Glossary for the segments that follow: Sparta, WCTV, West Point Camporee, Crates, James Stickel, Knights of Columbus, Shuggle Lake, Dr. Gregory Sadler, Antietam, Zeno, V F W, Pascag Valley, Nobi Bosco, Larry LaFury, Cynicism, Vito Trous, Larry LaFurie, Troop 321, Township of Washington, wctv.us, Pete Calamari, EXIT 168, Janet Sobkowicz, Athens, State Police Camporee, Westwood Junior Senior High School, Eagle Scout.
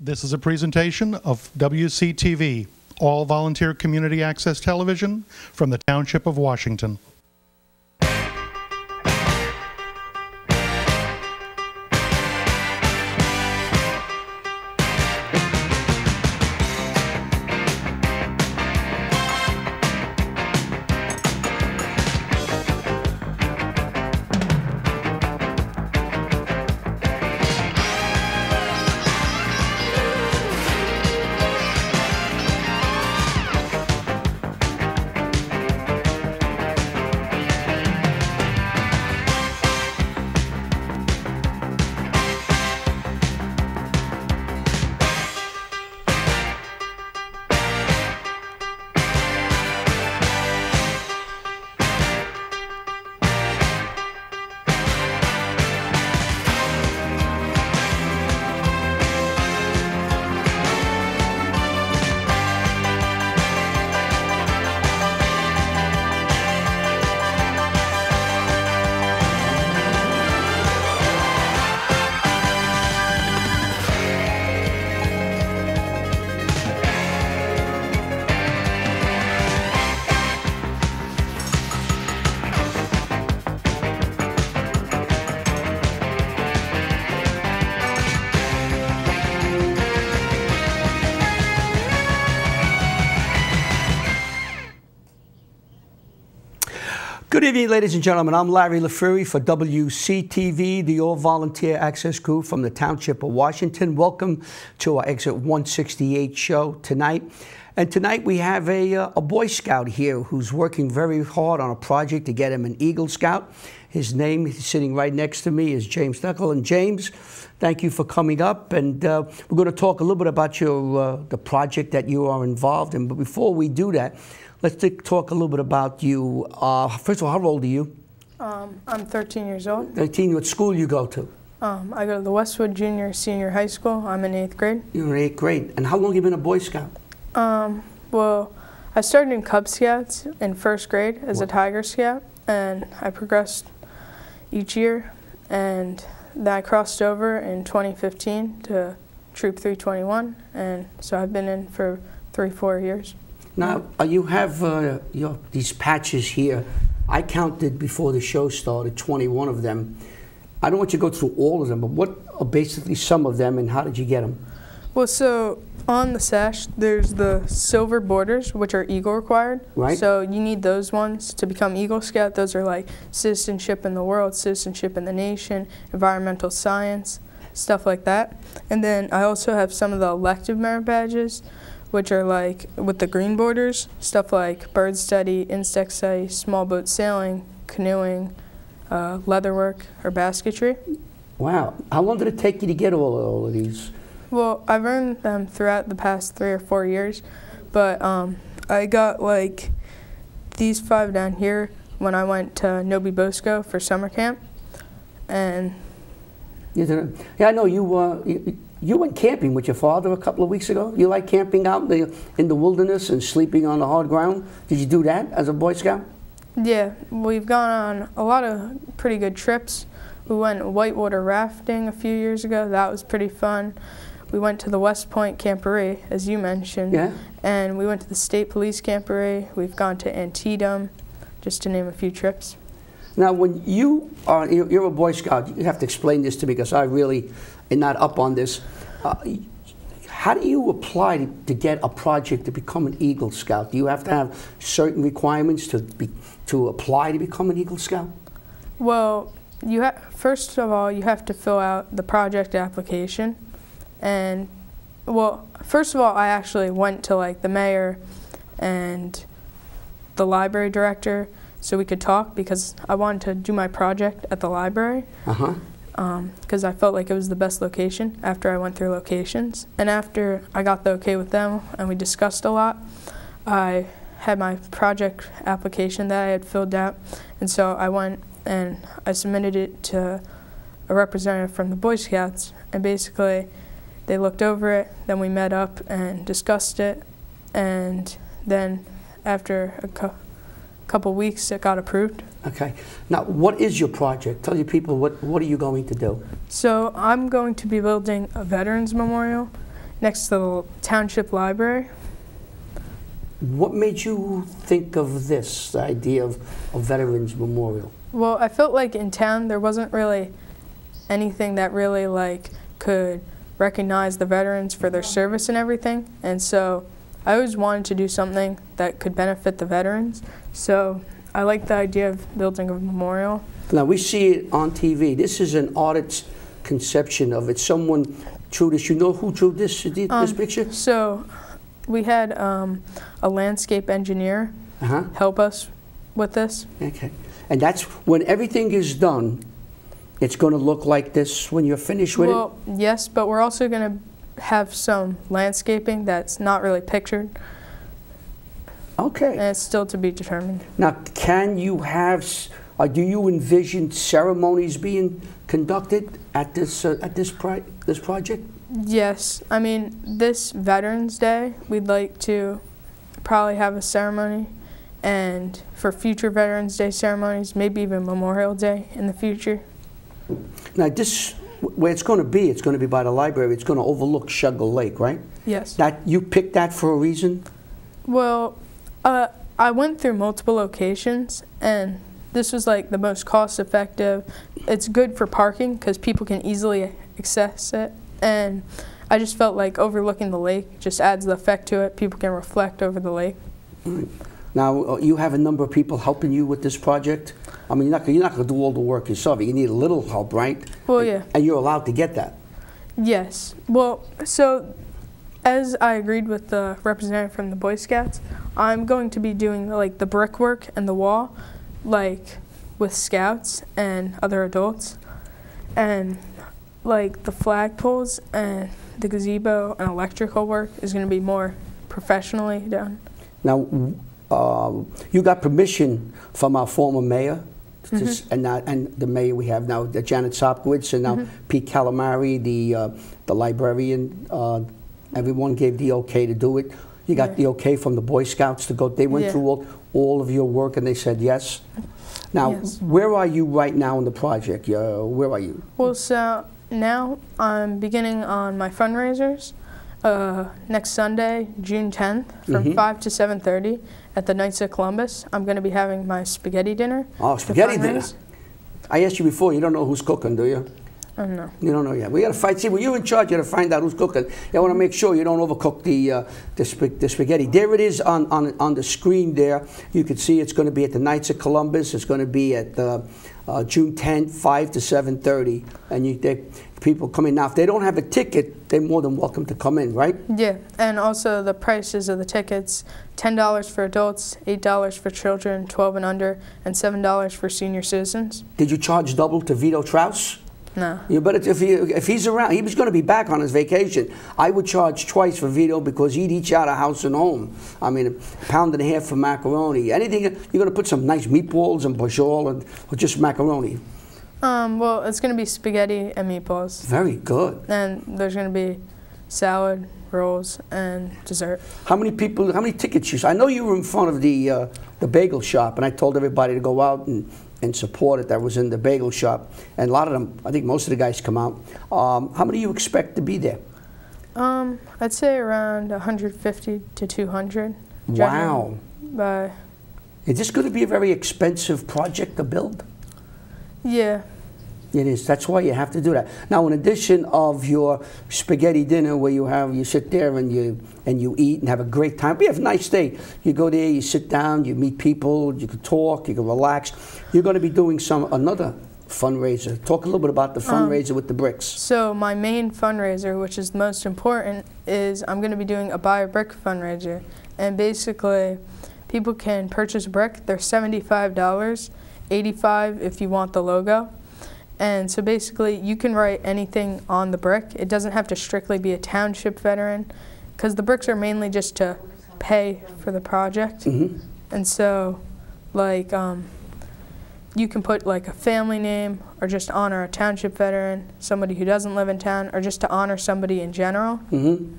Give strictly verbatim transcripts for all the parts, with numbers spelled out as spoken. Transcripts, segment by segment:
This is a presentation of W C T V, all volunteer community access television from the Township of Washington. Good evening, ladies and gentlemen. I'm Larry LaFurie for W C T V, the all-volunteer access crew from the Township of Washington. Welcome to our Exit one sixty-eight show tonight. And tonight we have a, uh, a Boy Scout here who's working very hard on a project to get him an Eagle Scout. His name, he's sitting right next to me, is James Stickel. And James, thank you for coming up. And uh, we're going to talk a little bit about your uh, the project that you are involved in. But before we do that, let's talk a little bit about you. Uh, first of all, how old are you? Um, I'm thirteen years old. thirteen. What school you go to? Um, I go to the Westwood Junior Senior High School. I'm in eighth grade. You're in eighth grade. And how long have you been a Boy Scout? Um, well, I started in Cub Scouts in first grade as what? a Tiger Scout, and I progressed each year. And then I crossed over in twenty fifteen to Troop three twenty-one, and so I've been in for three, four years. Now, you have uh, your, these patches here. I counted before the show started twenty-one of them. I don't want you to go through all of them, but what are basically some of them and how did you get them? Well, so on the sash, there's the silver borders, which are Eagle required. Right. So you need those ones to become Eagle Scout. Those are like citizenship in the world, citizenship in the nation, environmental science, stuff like that. And then I also have some of the elective merit badges, which are like with the green borders, stuff like bird study, insect study, small boat sailing, canoeing, uh, leatherwork, or basketry. Wow. How long did it take you to get all, all of these? Well, I've earned them throughout the past three or four years, but um, I got like these five down here when I went to Nobi Bosco for summer camp. And you didn't, yeah, I know you, uh, you You went camping with your father a couple of weeks ago. You like camping out in the, in the wilderness and sleeping on the hard ground? Did you do that as a Boy Scout? Yeah, we've gone on a lot of pretty good trips. We went whitewater rafting a few years ago. That was pretty fun. We went to the West Point Camporee, as you mentioned. Yeah. And we went to the State Police Camporee. We've gone to Antietam, just to name a few trips. Now, when you are, you're a Boy Scout, you have to explain this to me because I really am not up on this. Uh, how do you apply to, to get a project to become an Eagle Scout? Do you have to have certain requirements to be, to apply to become an Eagle Scout? Well, you ha first of all, you have to fill out the project application. And, well, first of all, I actually went to, like, the mayor and the library director, so we could talk because I wanted to do my project at the library because uh-huh. um, I felt like it was the best location after I went through locations. And after I got the okay with them and we discussed a lot, I had my project application that I had filled out. And so I went and I submitted it to a representative from the Boy Scouts. And basically, they looked over it, then we met up and discussed it. And then after a co couple weeks, it got approved. Okay. Now, what is your project? Tell your people, what, what are you going to do? So I'm going to be building a veterans memorial next to the Township Library. What made you think of this idea of a Veterans Memorial? Well, I felt like in town there wasn't really anything that really like could recognize the veterans for their service and everything, and so I always wanted to do something that could benefit the veterans, so I like the idea of building a memorial. Now we see it on T V. This is an artist's conception of it. Someone drew this. You know who drew this, this um, picture? So we had um, a landscape engineer uh-huh. help us with this. Okay. And that's when everything is done, it's going to look like this when you're finished with well, it? Well, yes, but we're also going to have some landscaping that's not really pictured. Okay. And it's still to be determined. Now, can you have, or do you envision ceremonies being conducted at this, uh, at this, pro this project? Yes. I mean, this Veterans Day, we'd like to probably have a ceremony. And for future Veterans Day ceremonies, maybe even Memorial Day in the future. Now this, where it's going to be, it's going to be by the library, it's going to overlook Shuggle Lake, right? Yes. That, you picked that for a reason? Well, uh, I went through multiple locations, and this was like the most cost effective. It's good for parking because people can easily access it, and I just felt like overlooking the lake just adds the effect to it. People can reflect over the lake. Mm. Now, you have a number of people helping you with this project. I mean, you're not, you're not going to do all the work yourself. You need a little help, right? Well, and, yeah. And you're allowed to get that. Yes. Well, so as I agreed with the representative from the Boy Scouts, I'm going to be doing like the brickwork and the wall, like with Scouts and other adults, and like the flagpoles and the gazebo and electrical work is going to be more professionally done. Now. Uh, you got permission from our former mayor, mm-hmm. to, and, uh, and the mayor we have now, uh, Janet Sobkowicz, and now mm-hmm. Pete Calamari, the uh, the librarian. Uh, everyone gave the okay to do it. You got yeah. the okay from the Boy Scouts to go. They went yeah. through all, all of your work, and they said yes. Now, yes. where are you right now in the project? Uh, where are you? Well, so now I'm beginning on my fundraisers. Uh, next Sunday, June tenth, from mm-hmm. five to seven thirty at the Knights of Columbus. I'm going to be having my spaghetti dinner. Oh, spaghetti dinner. I asked you before, you don't know who's cooking, do you? I don't know. You don't know yet. We got to fight. See, when you're in charge, you got to find out who's cooking. You want to make sure you don't overcook the, uh, the, sp the spaghetti. There it is on, on, on the screen there. You can see it's going to be at the Knights of Columbus. It's going to be at uh, uh, June tenth, five to seven thirty. And you, they, people come in. Now, if they don't have a ticket, they're more than welcome to come in, right? Yeah. And also the prices of the tickets, ten dollars for adults, eight dollars for children, twelve and under, and seven dollars for senior citizens. Did you charge double to Vito Trous? No. You better, if, he, if he's around, he was going to be back on his vacation. I would charge twice for Vito because he'd each out of house and home. I mean, a pound and a half for macaroni. Anything, you're going to put some nice meatballs and bajol and or just macaroni. Um, well, it's going to be spaghetti and meatballs. Very good. And there's going to be salad, rolls, and dessert. How many people, how many tickets you saw? I know you were in front of the, uh, the bagel shop, and I told everybody to go out and and support it that was in the bagel shop, and a lot of them, I think most of the guys come out. Um, how many do you expect to be there? Um, I'd say around one hundred fifty to two hundred. Wow. By is this going to be a very expensive project to build? Yeah. It is. That's why you have to do that. Now, in addition of your spaghetti dinner where you have, you sit there and you and you eat and have a great time. We have a nice day. You go there, you sit down, you meet people, you can talk, you can relax. You're going to be doing some another fundraiser. Talk a little bit about the fundraiser um, with the bricks. So my main fundraiser, which is the most important, is I'm going to be doing a buy a brick fundraiser. And basically, people can purchase a brick. They're seventy-five dollars, eighty-five dollars if you want the logo. And so basically, you can write anything on the brick. It doesn't have to strictly be a township veteran, because the bricks are mainly just to pay for the project. Mm-hmm. And so, like, um, you can put like a family name, or just honor a township veteran, somebody who doesn't live in town, or just to honor somebody in general. Mm-hmm.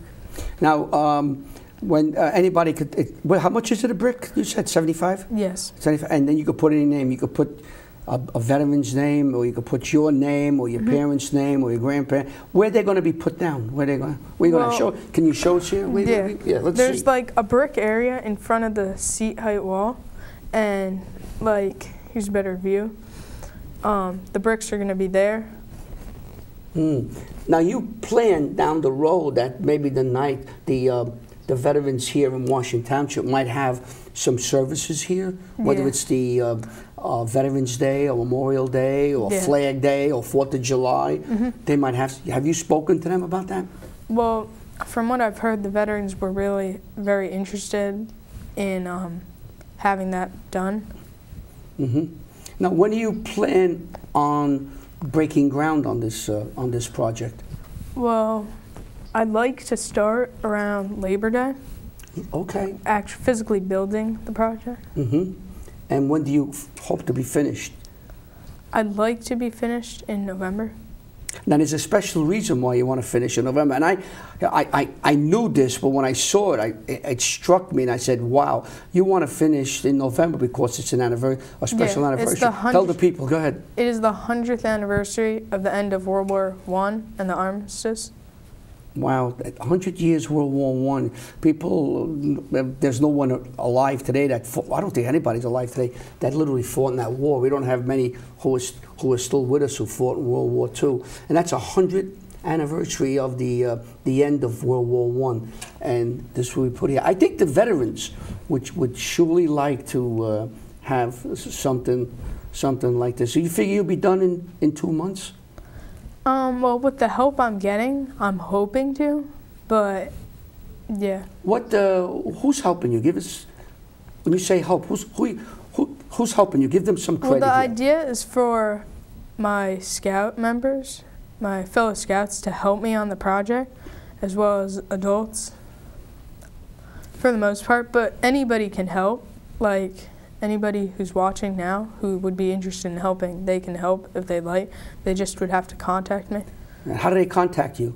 Now, um, when uh, anybody could, it, well, how much is it a brick? You said seventy-five? Yes. seventy-five, and then you could put any name. You could put. a, a veteran's name, or you could put your name, or your mm-hmm. parents' name, or your grandparents. Where they're going to be put down? Where they going? We going to show? Can you show us here? Where yeah. Gonna, yeah. Let's There's see. like a brick area in front of the seat height wall, and like here's a better view. Um, the bricks are going to be there. Mm. Now you plan down the road that maybe the night the uh, the veterans here in Washington Township might have some services here, whether yeah. it's the uh, uh, Veterans Day or Memorial Day or yeah. Flag Day or Fourth of July. Mm-hmm. They might have. Have you spoken to them about that? Well, from what I've heard, the veterans were really very interested in um, having that done. Mm-hmm. Now, when do you plan on breaking ground on this uh, on this project? Well, I'd like to start around Labor Day. Okay. Actually, physically building the project. Mm-hmm. And when do you f hope to be finished? I'd like to be finished in November. Now, there's a special reason why you want to finish in November, and I, I, I, I knew this, but when I saw it, I, it, it struck me, and I said, "Wow, you want to finish in November because it's an anniversary, a special yeah, anniversary." It's the hundredth, tell the people. Go ahead. It is the hundredth anniversary of the end of World War One and the armistice. Wow, one hundred years World War One. People, there's no one alive today that fought, I don't think anybody's alive today that literally fought in that war. We don't have many who are, who are still with us who fought in World War Two, and that's a hundredth anniversary of the uh, the end of World War One. And this will be put here. I think the veterans would would surely like to uh, have something something like this. So you figure you'll be done in in two months? Um, well, with the help I'm getting, I'm hoping to, but yeah. What? Uh, who's helping you? Give us. When you say help, who's who? who who's helping you? Give them some credit. Well, the here. idea is for my scout members, my fellow scouts, to help me on the project, as well as adults. For the most part, but anybody can help. Like anybody who's watching now who would be interested in helping, they can help if they like. They just would have to contact me. How do they contact you?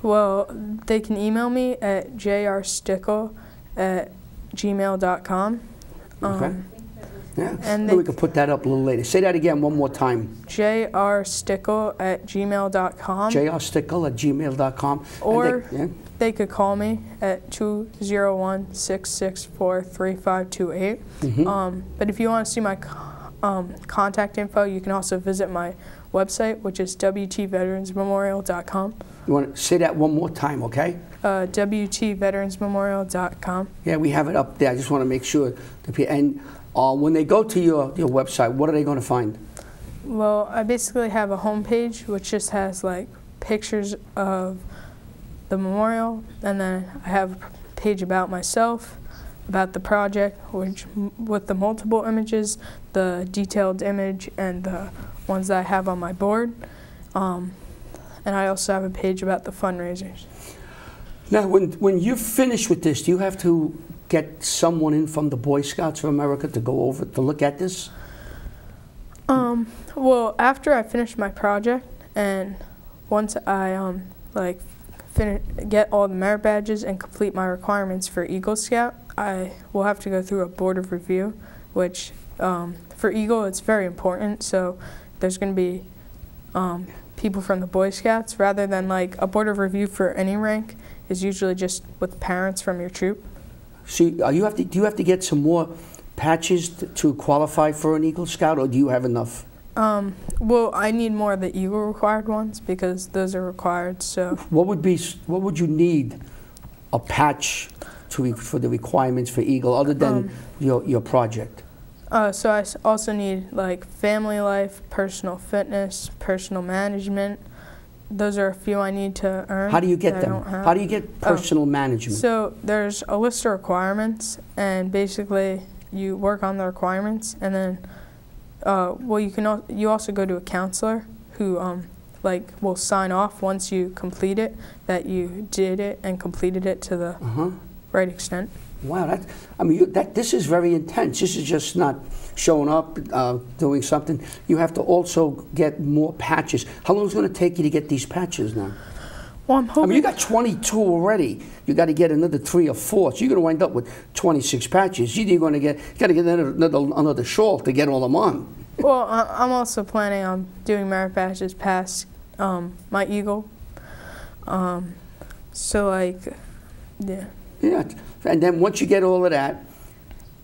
Well, they can email me at j r stickel at gmail dot com. Okay. Um, yeah. And we can put that up a little later. Say that again one more time. j r stickel at gmail dot com. j r stickel at gmail dot com. Or they, yeah. they could call me at two zero one, six six four, three five two eight. Mm-hmm. um, but if you want to see my um, contact info, you can also visit my website, which is w t veterans memorial dot com. You want to say that one more time, okay? Uh, w t veterans memorial dot com. Yeah, we have it up there. I just want to make sure. And uh, when they go to your, your website, what are they going to find? Well, I basically have a homepage which just has like pictures of the memorial, and then I have a page about myself, about the project, which with the multiple images, the detailed image, and the ones that I have on my board. Um, and I also have a page about the fundraisers. Now, when when you finish with this, do you have to get someone in from the Boy Scouts of America to go over to look at this? Um. Well, after I finish my project, and once I um like. get all the merit badges and complete my requirements for Eagle Scout, I will have to go through a board of review, which um, for Eagle it's very important. So there's going to be um, people from the Boy Scouts, rather than like a board of review for any rank is usually just with parents from your troop. So uh, you have to, do you have to get some more patches to qualify for an Eagle Scout, or do you have enough? Um, well, I need more of the Eagle required ones because those are required. So, what would be what would you need a patch to for the requirements for Eagle other than um, your your project? Uh, so I also need like family life, personal fitness, personal management. Those are a few I need to earn. How do you get them? How do you get personal oh. management? So there's a list of requirements, and basically you work on the requirements, and then. Uh, well, you can al you also go to a counselor who um, like will sign off once you complete it that you did it and completed it to the uh-huh. right extent. Wow, that I mean you, that this is very intense. This is just not showing up, uh, doing something. You have to also get more patches. How long is it going to take you to get these patches now? Well, I'm hoping. I mean, you got twenty-two already. You got to get another three or four. So you're going to wind up with twenty-six patches. You're going to get, got to get another, another another shawl to get all them on. Well, I'm also planning on doing merit badges past um, my Eagle. Um, so, like, yeah. Yeah, and then once you get all of that,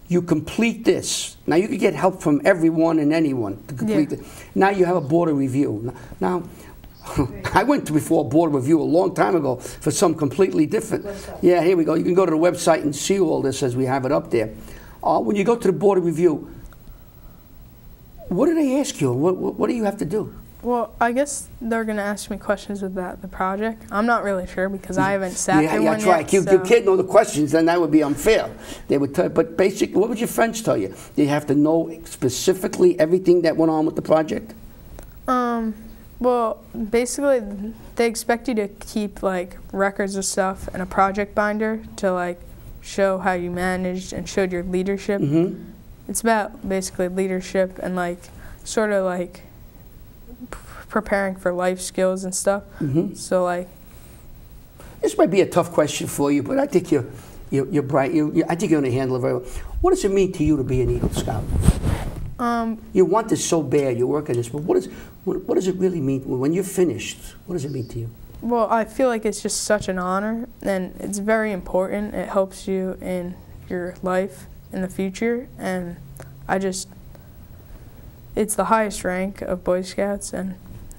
you complete this. Now, you can get help from everyone and anyone to complete yeah. this. Now you have a board of review. Now, I went to before board review a long time ago for some completely different. Yeah, here we go. You can go to the website and see all this as we have it up there. Uh, when you go to the board of review, what do they ask you? What, what, what do you have to do? Well, I guess they're going to ask me questions about the project. I'm not really sure because I haven't sat yeah, through yeah, one right. yet. You, so. You can't know the questions, then that would be unfair. They would tell, but basically, what would your friends tell you? Do you have to know specifically everything that went on with the project? Um, well, basically, they expect you to keep, like, records of stuff and a project binder to, like, show how you managed and showed your leadership. Mm-hmm. It's about basically leadership and like sort of like p preparing for life skills and stuff. Mm-hmm. So like, this might be a tough question for you, but I think you're you're, you're bright. You, you I think you're going to handle it very well. What does it mean to you to be an Eagle Scout? Um, you want this so bad. You're working this, but what is what, what does it really mean when you're finished? What does it mean to you? Well, I feel like it's just such an honor, and it's very important. It helps you in your life in the future, and I just, it's the highest rank of Boy Scouts, and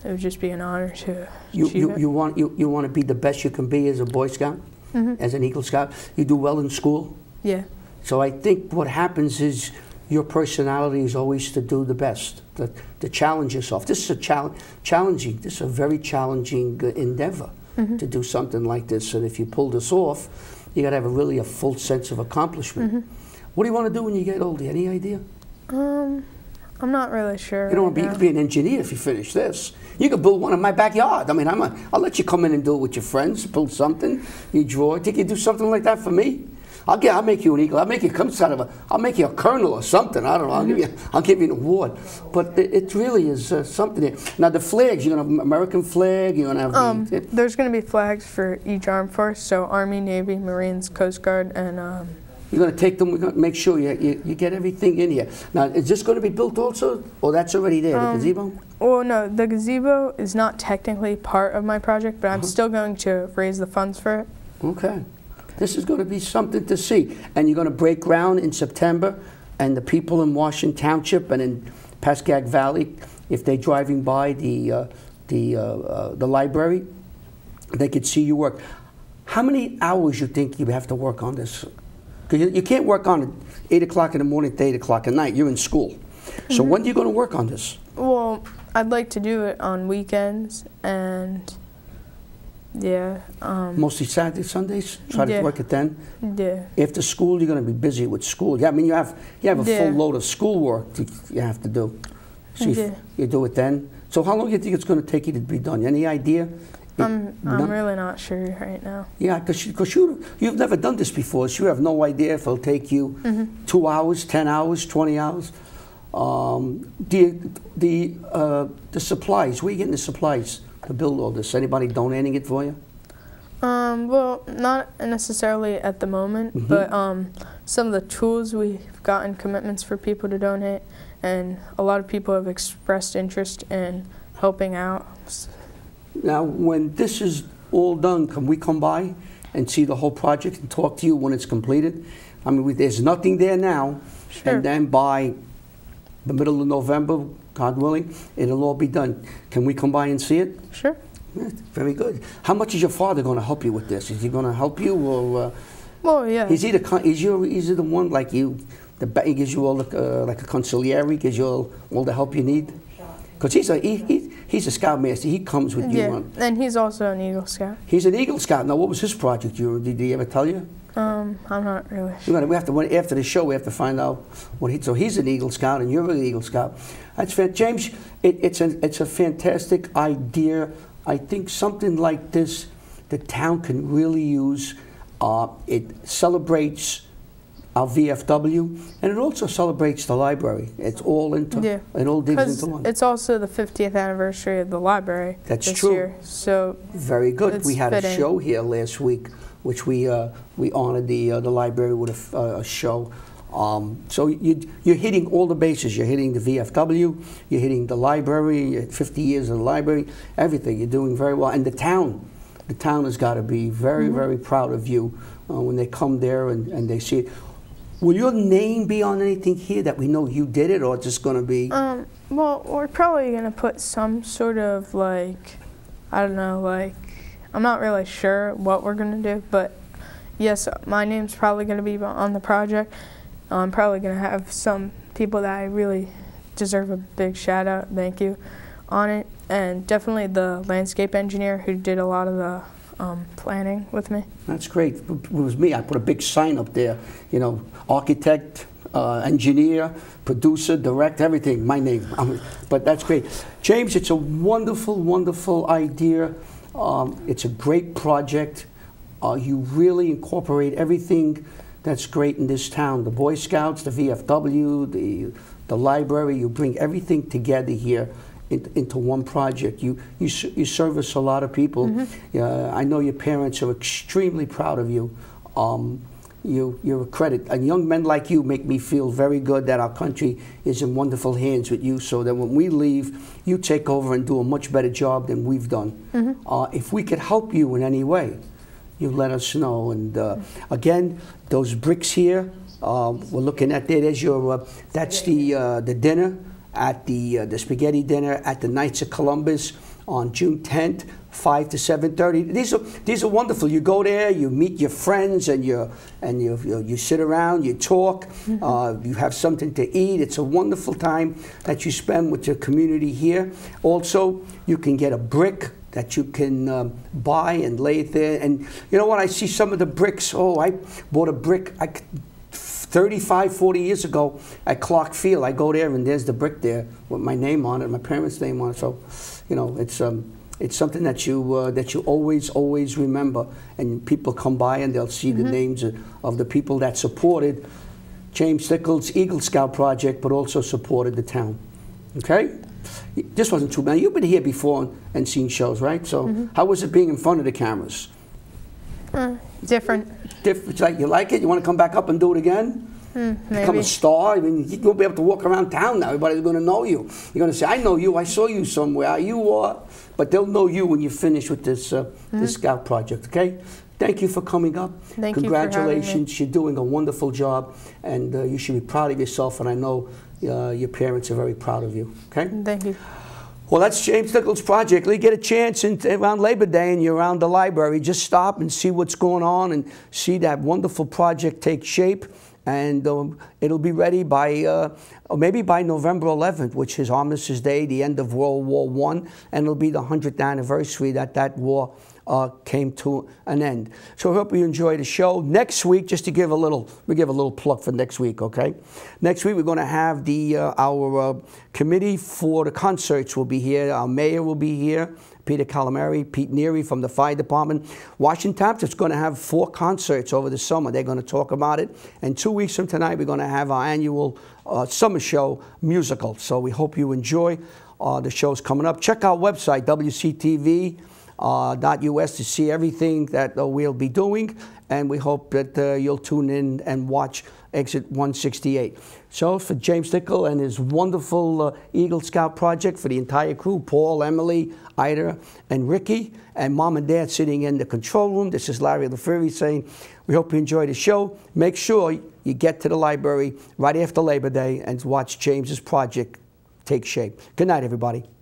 it would just be an honor to you, achieve you, it. You want, you, you want to be the best you can be as a Boy Scout, mm-hmm. as an Eagle Scout. You do well in school. Yeah. So I think what happens is your personality is always to do the best, to, to challenge yourself. This is a chal challenging, this is a very challenging uh, endeavor mm-hmm. to do something like this, and if you pull this off, you got to have a really a full sense of accomplishment. Mm-hmm. What do you want to do when you get older? Any idea? Um, I'm not really sure. You don't want to be, you could be an engineer if you finish this. You could build one in my backyard. I mean, I'm a, I'll let you come in and do it with your friends, build something, you draw. I think you do something like that for me. I'll get, I'll make you an Eagle. I'll make you come out of a. I'll make you a colonel or something. I don't know. I'll give you. I'll give you an award. But it, it really is uh, something. There. Now the flags. You're gonna have American flag. You're gonna have. Um, the, there's gonna be flags for each armed force. So Army, Navy, Marines, Coast Guard, and. Um, You're going to take them, we're going to make sure you, you, you get everything in here. Now, is this going to be built also, or that's already there, um, the gazebo? Well, no, the gazebo is not technically part of my project, but uh-huh. I'm still going to raise the funds for it. Okay. This is going to be something to see. And you're going to break ground in September, and the people in Washington Township and in Pascag Valley, if they're driving by the, uh, the, uh, uh, the library, they could see you work. How many hours you think you have to work on this? You can't work on it eight o'clock in the morning to eight o'clock at night. You're in school. So mm-hmm. when are you going to work on this? Well, I'd like to do it on weekends and, yeah. Um, Mostly Saturdays, Sundays? Try yeah. to work it then? Yeah. After school, you're going to be busy with school. Yeah, I mean, you have, you have a yeah. full load of schoolwork you have to do. So yeah. you, you do it then. So how long do you think it's going to take you to be done? Any idea? It, I'm, I'm not, really not sure right now. Yeah, because you, you, you've never done this before, so you have no idea if it'll take you mm-hmm. two hours, ten hours, twenty hours. Um, the the uh, the supplies. Where are you getting the supplies to build all this? Anybody donating it for you? Um, well, not necessarily at the moment, mm-hmm. but um, some of the tools we've gotten commitments for people to donate, and a lot of people have expressed interest in helping out. Now, when this is all done, can we come by and see the whole project and talk to you when it's completed? I mean, we, there's nothing there now, sure. and then by the middle of November, God willing, it'll all be done. Can we come by and see it? Sure. Yeah, very good. How much is your father going to help you with this? Is he going to help you, or? Uh, well, yeah. Is he the is your is he the one like you? The he gives you all the, uh, like a consigliere, gives you all, all the help you need. Because he's a he, he, he's a scoutmaster. He comes with you. Yeah, on. And he's also an Eagle Scout. He's an Eagle Scout. Now, what was his project? You did he ever tell you? Um, I'm not really sure. Gonna, we have to after the show. We have to find out what he. So he's an Eagle Scout, and you're an Eagle Scout. That's fair. James, it, it's an it's a fantastic idea. I think something like this, the town can really use. Uh, it celebrates our V F W, and it also celebrates the library. It's all into yeah. it all digs into one. It's also the fiftieth anniversary of the library. That's this true. Year, so very good. We had fitting. a show here last week, which we uh, we honored the uh, the library with a, uh, a show. Um, so you, you're hitting all the bases. You're hitting the V F W, you're hitting the library, fifty years of the library, everything. You're doing very well. And the town, the town has got to be very, mm-hmm. very proud of you uh, when they come there and, and they see it. Will your name be on anything here that we know you did it, or it's just going to be? Um, well, we're probably going to put some sort of, like, I don't know, like, I'm not really sure what we're going to do, but yes, my name's probably going to be on the project. I'm probably going to have some people that I really deserve a big shout out, thank you, on it, and definitely the landscape engineer who did a lot of the Um, planning with me. That's great. It was me. I put a big sign up there, you know, architect, uh, engineer, producer, direct, everything, my name. I'm, but that's great. James, it's a wonderful, wonderful idea. Um, it's a great project. Uh, you really incorporate everything that's great in this town. The Boy Scouts, the V F W, the, the library, you bring everything together here into one project. You, you, you service a lot of people. Mm-hmm. uh, I know your parents are extremely proud of you. Um, you. You're a credit. And young men like you make me feel very good that our country is in wonderful hands with you, so that when we leave, you take over and do a much better job than we've done. Mm-hmm. uh, if we could help you in any way, you let us know. And uh, again, those bricks here, uh, we're looking at there. There's your, uh, that's the, uh, the dinner. At the uh, the spaghetti dinner at the Knights of Columbus on June tenth, five to seven thirty. These are these are wonderful. You go there, you meet your friends, and you and you you sit around, you talk, mm-hmm. uh, you have something to eat. It's a wonderful time that you spend with your community here. Also, you can get a brick that you can um, buy and lay it there. And you know what? I see some of the bricks. Oh, I bought a brick. I. thirty-five, forty years ago at Clark Field, I go there and there's the brick there with my name on it, my parents' name on it. So, you know, it's um, it's something that you uh, that you always, always remember. And people come by and they'll see mm-hmm. the names of, of the people that supported James Stickel's Eagle Scout project, but also supported the town. Okay, this wasn't too bad. You've been here before and seen shows, right? So, mm-hmm. how was it being in front of the cameras? Uh, different. Different. Like you like it? You want to come back up and do it again? Mm, maybe. Become a star. I mean, you'll be able to walk around town now. Everybody's going to know you. You're going to say, "I know you. I saw you somewhere. You are." But they'll know you when you finish with this uh, mm-hmm. this scout project. Okay. Thank you for coming up. Thank you for having me. Congratulations. You're doing a wonderful job, and uh, you should be proud of yourself. And I know uh, your parents are very proud of you. Okay. Thank you. Well, that's James Stickel's project. You get a chance in, around Labor Day and you're around the library, just stop and see what's going on and see that wonderful project take shape. And um, it'll be ready by, uh, maybe by November eleventh, which is Armistice Day, the end of World War One, and it'll be the one hundredth anniversary that that war uh, came to an end. So I hope you enjoy the show. Next week, just to give a little, we give a little plug for next week, okay? Next week, we're going to have the, uh, our uh, committee for the concerts will be here. Our mayor will be here. Peter Calamari, Pete Neary from the fire department. Washington Township's going to have four concerts over the summer. They're going to talk about it. And two weeks from tonight, we're going to have our annual uh, summer show musical. So we hope you enjoy uh, the shows coming up. Check our website, w c t v dot u s, to see everything that uh, we'll be doing. And we hope that uh, you'll tune in and watch Exit one sixty-eight. So for James Stickel and his wonderful uh, Eagle Scout project, for the entire crew, Paul, Emily, Ida, and Ricky, and Mom and Dad sitting in the control room, this is Larry LaFury saying, we hope you enjoy the show. Make sure you get to the library right after Labor Day and watch James's project take shape. Good night, everybody.